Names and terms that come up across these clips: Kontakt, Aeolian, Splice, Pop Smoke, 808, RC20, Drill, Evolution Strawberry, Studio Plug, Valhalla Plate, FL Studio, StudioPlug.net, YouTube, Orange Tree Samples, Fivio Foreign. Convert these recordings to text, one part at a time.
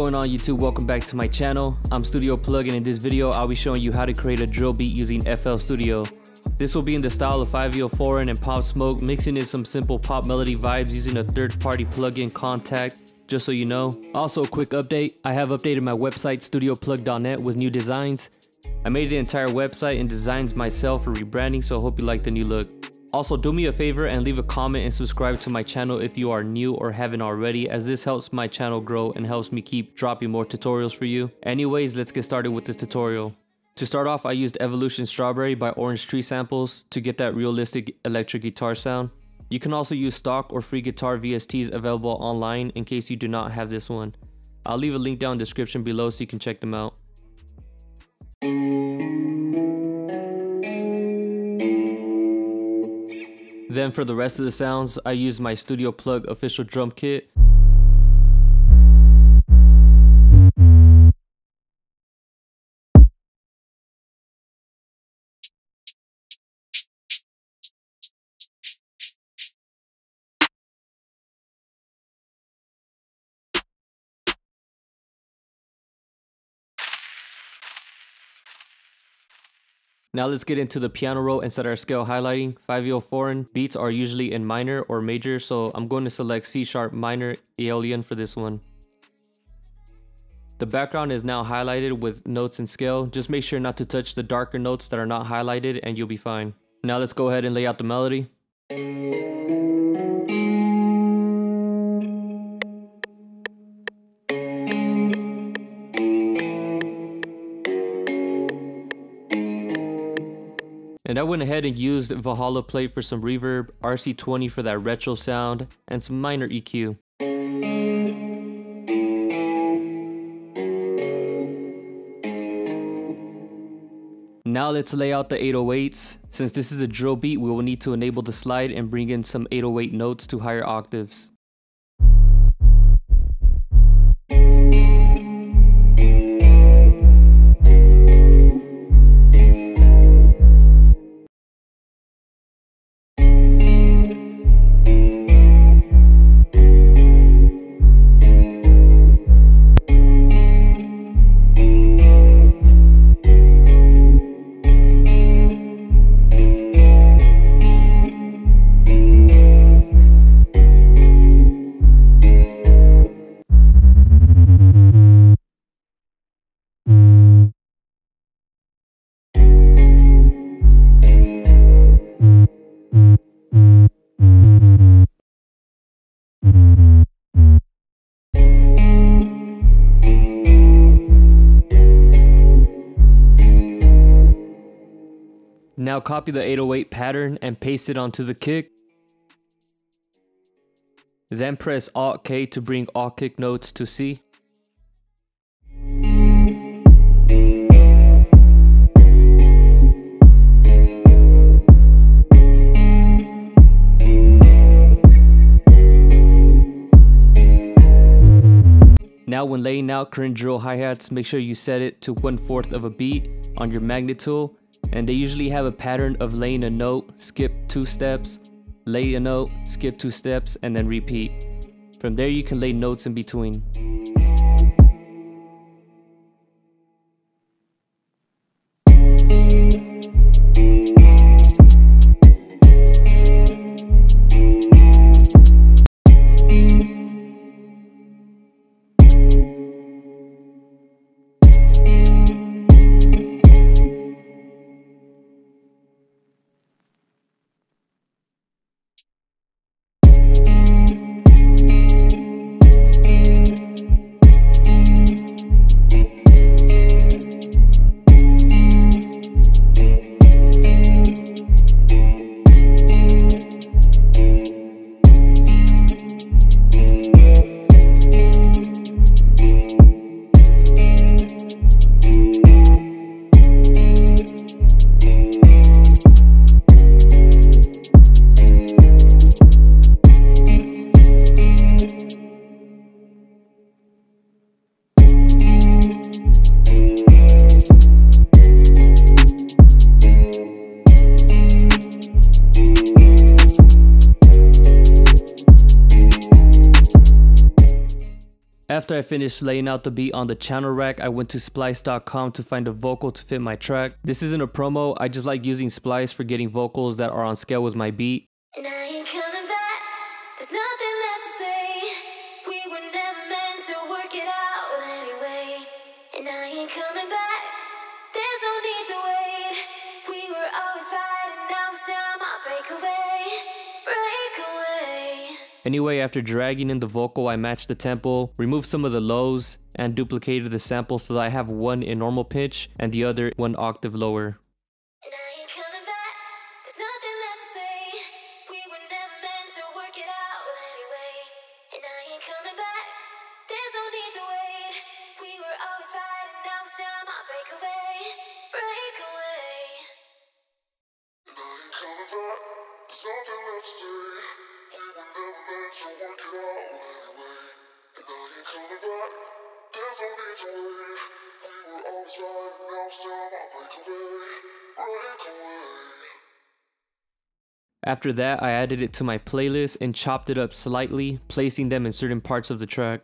going on, YouTube? Welcome back to my channel. I'm Studio Plug, and in this video I'll be showing you how to create a drill beat using FL Studio. This will be in the style of Fivio Foreign and Pop Smoke, mixing in some simple pop melody vibes using a third-party plugin, Kontakt, just so you know. Also, a quick update, I have updated my website, StudioPlug.net, with new designs. I made the entire website and designs myself for rebranding, so I hope you like the new look. Also, do me a favor and leave a comment and subscribe to my channel if you are new or haven't already, as this helps my channel grow and helps me keep dropping more tutorials for you. Anyways, let's get started with this tutorial. To start off, I used Evolution Strawberry by Orange Tree Samples to get that realistic electric guitar sound. You can also use stock or free guitar VSTs available online in case you do not have this one. I'll leave a link down in the description below so you can check them out. Then for the rest of the sounds, I used my Studio Plug official drum kit. Now let's get into the piano roll and set our scale highlighting. Fivio Foreign beats are usually in minor or major, so I'm going to select C# minor Aeolian for this one. The background is now highlighted with notes and scale. Just make sure not to touch the darker notes that are not highlighted and you'll be fine. Now let's go ahead and lay out the melody. And I went ahead and used Valhalla Plate for some reverb, RC20 for that retro sound, and some minor EQ. Now let's lay out the 808s. Since this is a drill beat, we will need to enable the slide and bring in some 808 notes to higher octaves. Now copy the 808 pattern and paste it onto the kick. Then press Alt-K to bring all kick notes to C. Now when laying out current drill hi-hats, make sure you set it to 1/4 of a beat on your magnet tool. And they usually have a pattern of laying a note, skip 2 steps, lay a note, skip 2 steps, and then repeat. From there you can lay notes in between. After I finished laying out the beat on the channel rack, I went to Splice.com to find a vocal to fit my track. This isn't a promo, I just like using Splice for getting vocals that are on scale with my beat. And I ain't coming back, there's nothing left to say. We were never meant to work it out anyway. And I ain't coming back, there's no need to wait. We were always right, and now it's time I break away. Anyway, after dragging in the vocal, I matched the tempo, removed some of the lows, and duplicated the sample so that I have one in normal pitch and the other one octave lower. After that, I added it to my playlist and chopped it up slightly, placing them in certain parts of the track.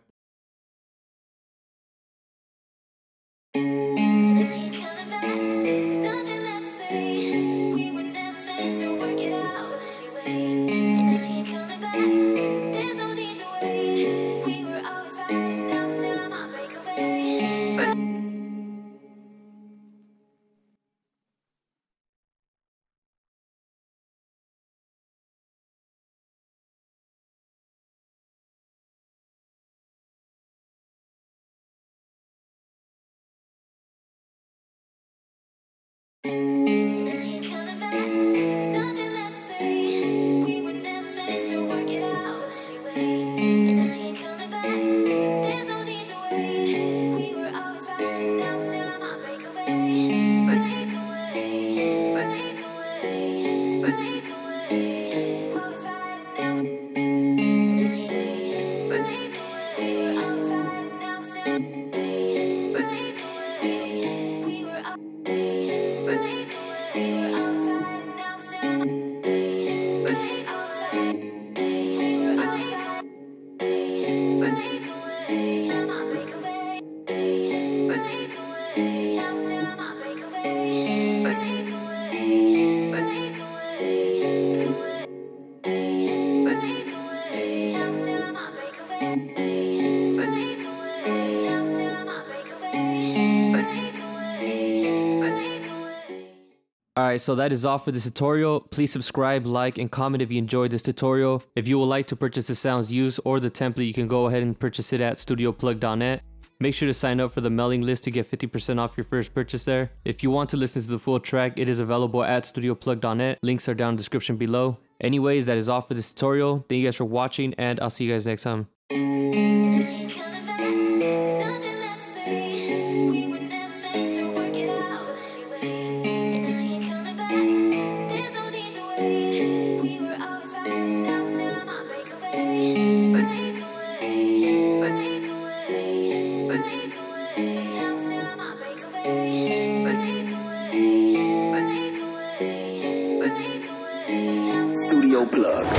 Alright, so that is all for this tutorial. Please subscribe, like, and comment if you enjoyed this tutorial. If you would like to purchase the sounds used or the template, you can go ahead and purchase it at StudioPlug.net. Make sure to sign up for the mailing list to get 50% off your first purchase there. If you want to listen to the full track, it is available at StudioPlug.net. Links are down in the description below. Anyways, that is all for this tutorial. Thank you guys for watching, and I'll see you guys next time. Studio Plug.